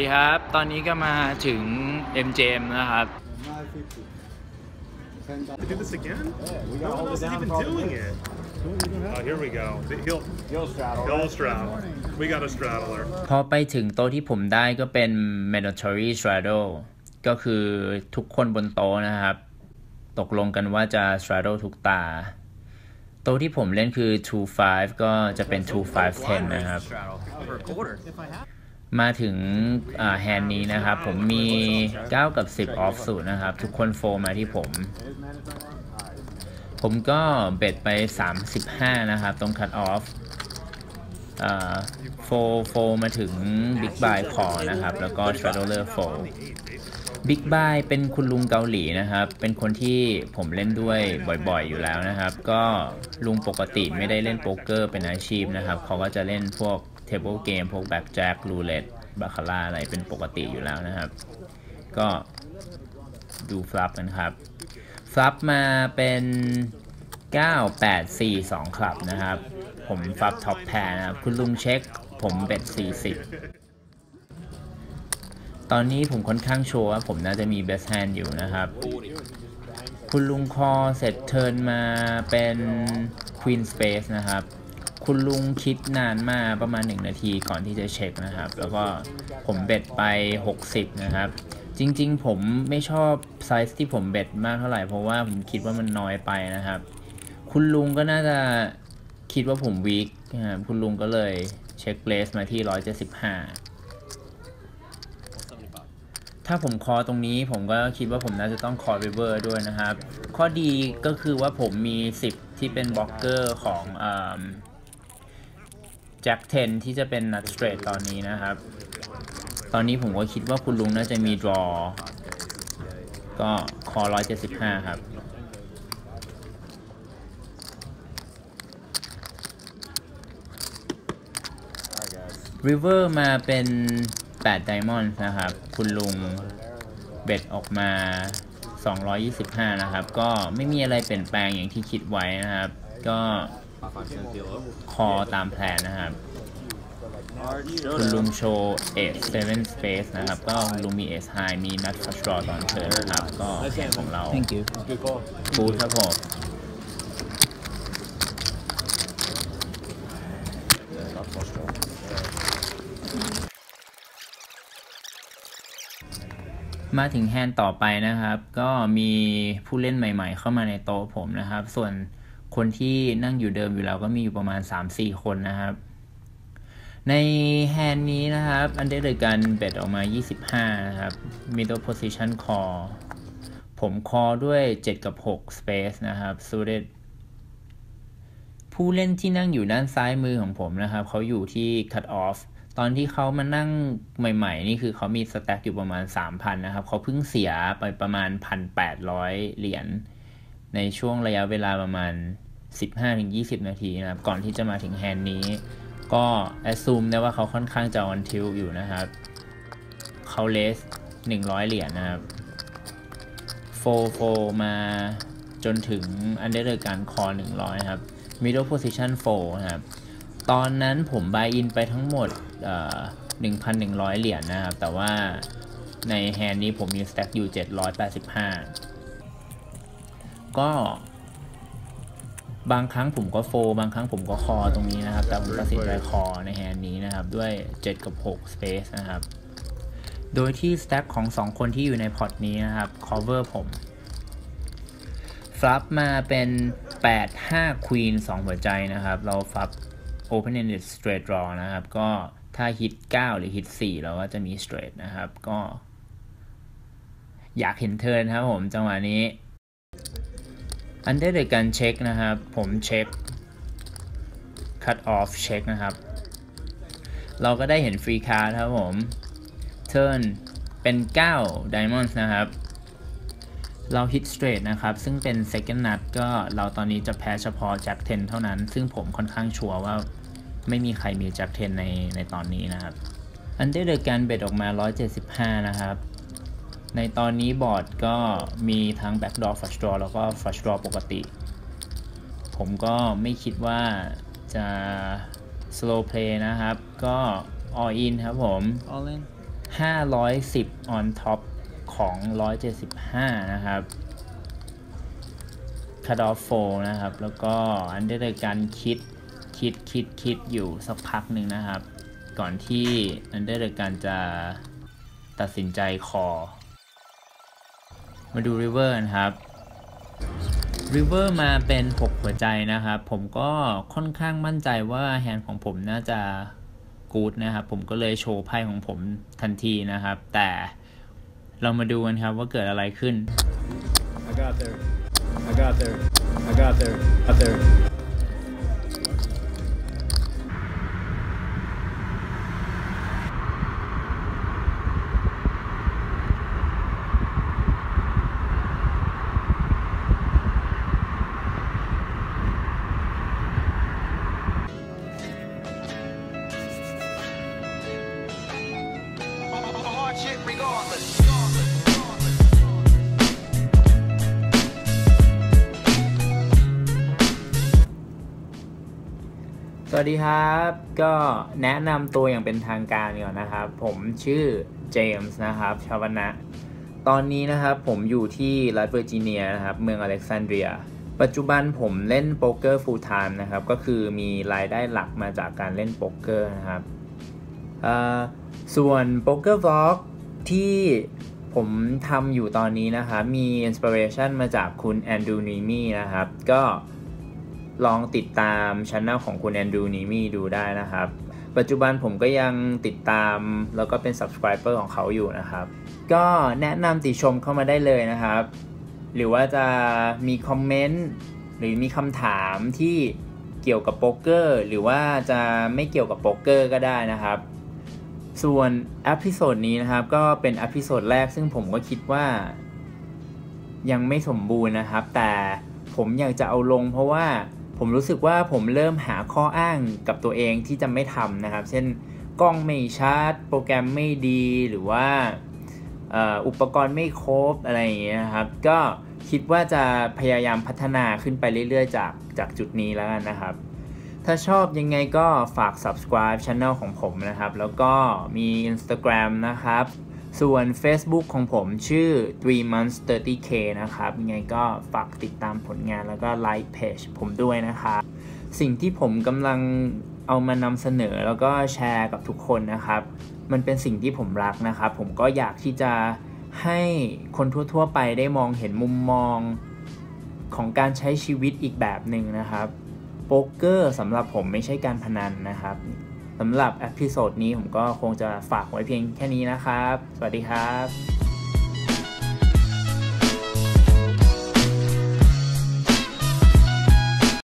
ดีครับตอนนี้ก็มาถึง MGM นะครับ They did this again? Yeah, no one else is even doing it. Oh, here we go. He'll straddle. We got a straddler. พอไปถึงโต๊ะที่ผมได้ก็เป็น mandatory straddle ก็คือทุกคนบนโต๊ะนะครับตกลงกันว่าจะ straddle ทุกตาโต๊ะที่ผมเล่นคือ 2-5 ก็จะเป็น 2-5-10 นะครับมาถึงแฮนด์นี้นะครับผมมี9กับ10ออฟสูตรนะครับทุกคนโฟมาที่ผมก็เบ็ดไป35นะครับตรงคัตออฟโฟมาถึงบิ๊กบายคอนะครับแล้วก็ชาร์โดเลอร์โฟบิ๊กบายเป็นคุณลุงเกาหลีนะครับเป็นคนที่ผมเล่นด้วยบ่อยๆอยู่แล้วนะครับก็ลุงปกติไม่ได้เล่นโป๊กเกอร์เป็นอาชีพนะครับเขาก็จะเล่นพวกเทเบิลเกมพวกแบล็คแจ็ครูเล็ตบาคาร่าอะไรเป็นปกติอยู่แล้วนะครับก็ดูฟลับกันครับฟลับมาเป็น9 8 4 2คลับนะครับผมฟลับท็อปแพร์นะครับคุณลุงเช็คผมเบ็ด40ตอนนี้ผมค่อนข้างโชว์ว่าผมน่าจะมีเบสแฮนด์อยู่นะครับคุณลุงคอเสร็จเทิร์นมาเป็นควีนสเปซนะครับคุณลุงคิดนานมากประมาณ1นาทีก่อนที่จะเช็คนะครับแล้วก็ผมเบ็ดไป60นะครับจริงๆผมไม่ชอบไซส์ที่ผมเบ็ดมากเท่าไหร่เพราะว่าผมคิดว่ามันน้อยไปนะครับคุณลุงก็น่าจะคิดว่าผมวีคนะครับคุณลุงก็เลยเช็คเลสมาที่175ถ้าผมคอตรงนี้ผมก็คิดว่าผมน่าจะต้องคอริเวอร์ด้วยนะครับข้อดีก็คือว่าผมมี10ที่เป็นบล็อกเกอร์ของแจ็ค10ที่จะเป็นนัทสเตรทตอนนี้นะครับตอนนี้ผมก็คิดว่าคุณลุงน่าจะมีดรอก็คอ175ครับริเวอร์มาเป็น8ไดมอนด์นะครับคุณลุงเบ็ดออกมา225นะครับก็ไม่มีอะไรเปลี่ยนแปลงอย่างที่คิดไว้นะครับก็คอตามแผนนะครับคุณลุงโชว์เอสเซเว่นสเปซนะครับก็ลุงมีเอสไฮมีนัทฟัชรอตอนเทิร์นนะครับก็ของเราบูทครับผมมาถึงแฮนด์ต่อไปนะครับก็มีผู้เล่นใหม่ๆเข้ามาในโต๊ะผมนะครับส่วนคนที่นั่งอยู่เดิมอยู่แล้วก็มีอยู่ประมาณ 3-4 คนนะครับในแฮนด์นี้นะครับอันเดอร์เลยกันเบ็ดออกมา25นะครับ middle position call ผมคอด้วย7กับ6 space นะครับ suited ผู้เล่นที่นั่งอยู่ด้านซ้ายมือของผมนะครับเขาอยู่ที่ cut off ตอนที่เขามานั่งใหม่ๆนี่คือเขามีสแต็กอยู่ประมาณ 3,000 นะครับเขาเพิ่งเสียไปประมาณ 1,800 เหรียญในช่วงระยะเวลาประมาณ 15-20 นาทีนะครับก่อนที่จะมาถึงแฮนด์นี้ก็แอสซูมได้ว่าเขาค่อนข้างจะออนทิลอยู่นะครับเขาเลส100เหรียญนะครับโฟมาจนถึงอันเดอร์เลยการคอ100ครับ middle position 4นะครับตอนนั้นผมบายอินไปทั้งหมด 1,100 เหรียญนะครับแต่ว่าในแฮนด์นี้ผมมีสแต็กอยู่785ก็บางครั้งผมก็โฟบางครั้งผมก็คอตรงนี้นะครับแต่ผมตัดสินใจคอในแฮนด์นี้นะครับด้วย7กับ6 space นะครับโดยที่ stack ของ2คนที่อยู่ในพอร์ตนี้นะครับ cover ผมฟลับมาเป็น8 5 queen 2หัวใจนะครับเราฟลับ open ended straight draw นะครับก็ถ้าฮิต9หรือฮิต4เราก็จะมี straight นะครับก็อยากเห็นเทิร์นครับผมจังหวะนี้อันเดอร์เลยกันเช็คนะครับผมเช็ค cut off เช็คนะครับเราก็ได้เห็นฟรีคาร์ดครับผมเทิร์นเป็น9 diamonds นะครับเรา hit straight นะครับซึ่งเป็น second nut ก็เราตอนนี้จะแพ้เฉพาะ jack 10 เท่านั้นซึ่งผมค่อนข้างชัวร์ว่าไม่มีใครมี jack 10 ในตอนนี้นะครับอันเดอร์เลยกันเบ็ดออกมา175นะครับในตอนนี้บอร์ดก็มีทั้ง backdoor flush draw แล้วก็ flush draw ปกติผมก็ไม่คิดว่าจะ slow play นะครับก็ all in ครับผม all in 510 on top ของ175นะครับ cut off 4นะครับแล้วก็อันเดอร์เลยการคิดอยู่สักพักหนึ่งนะครับก่อนที่อันเดอร์เลยการจะตัดสินใจคอมาดู river นะครับ river มาเป็น6หัวใจนะครับผมก็ค่อนข้างมั่นใจว่าแฮนด์ของผมน่าจะกู๊ดนะครับผมก็เลยโชว์ไพ่ของผมทันทีนะครับแต่เรามาดูกันครับว่าเกิดอะไรขึ้น I got there. สวัสดีครับก็แนะนำตัวอย่างเป็นทางการก่อนนะครับผมชื่อเจมส์นะครับชาวนะตอนนี้นะครับผมอยู่ที่รัฐเวอร์จิเนียนะครับเมืองอเล็กซานเดรียปัจจุบันผมเล่นโป๊กเกอร์ฟูลไทม์นะครับก็คือมีรายได้หลักมาจากการเล่นโป๊กเกอร์นะครับส่วนโป๊กเกอร์บล็อกที่ผมทำอยู่ตอนนี้นะครับมีอินสปิเรชันมาจากคุณแอนดรูว์ นีมี่นะครับก็ลองติดตามช่องของคุณแอนดรูว์ นีมี่ดูได้นะครับปัจจุบันผมก็ยังติดตามแล้วก็เป็น subscriber ของเขาอยู่นะครับก็แนะนำติชมเข้ามาได้เลยนะครับหรือว่าจะมีคอมเมนต์หรือมีคำถามที่เกี่ยวกับโป๊กเกอร์หรือว่าจะไม่เกี่ยวกับโป๊กเกอร์ก็ได้นะครับส่วนเอพิโซดนี้นะครับก็เป็นเอพิโซดแรกซึ่งผมก็คิดว่ายังไม่สมบูรณ์นะครับแต่ผมอยากจะเอาลงเพราะว่าผมรู้สึกว่าผมเริ่มหาข้ออ้างกับตัวเองที่จะไม่ทำนะครับเช่นกล้องไม่ชัดโปรแกรมไม่ดีหรือว่าอุปกรณ์ไม่ครบอะไรอย่างเงี้ยครับก็คิดว่าจะพยายามพัฒนาขึ้นไปเรื่อยๆจากจุดนี้แล้วกันนะครับถ้าชอบยังไงก็ฝาก subscribe channel ของผมนะครับแล้วก็มี Instagram นะครับส่วน Facebook ของผมชื่อ 3months30k นะครับยังไงก็ฝากติดตามผลงานแล้วก็ไลค์เพจผมด้วยนะครับสิ่งที่ผมกำลังเอามานำเสนอแล้วก็แชร์กับทุกคนนะครับมันเป็นสิ่งที่ผมรักนะครับผมก็อยากที่จะให้คนทั่วๆไปได้มองเห็นมุมมองของการใช้ชีวิตอีกแบบหนึ่งนะครับโป๊กเกอร์สำหรับผมไม่ใช่การพนันนะครับสำหรับเอพิโซดนี้ผมก็คงจะฝากไว้เพียงแค่นี้นะครับสวัสดีครับ